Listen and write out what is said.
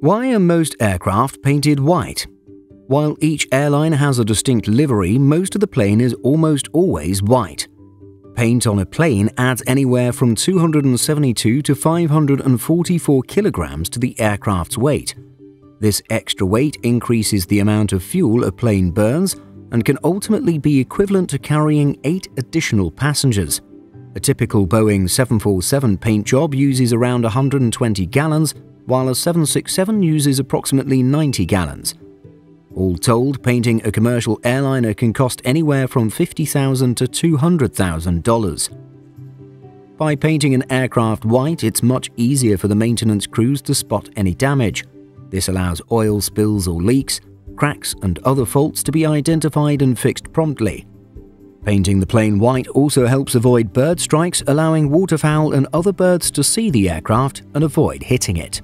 Why are most aircraft painted white? While each airline has a distinct livery, most of the plane is almost always white. Paint on a plane adds anywhere from 272 to 544 kilograms to the aircraft's weight. This extra weight increases the amount of fuel a plane burns and can ultimately be equivalent to carrying 8 additional passengers. A typical Boeing 747 paint job uses around 120 gallons, while a 767 uses approximately 90 gallons. All told, painting a commercial airliner can cost anywhere from $50,000 to $200,000. By painting an aircraft white, it's much easier for the maintenance crews to spot any damage. This allows oil spills or leaks, cracks and other faults to be identified and fixed promptly. Painting the plane white also helps avoid bird strikes, allowing waterfowl and other birds to see the aircraft and avoid hitting it.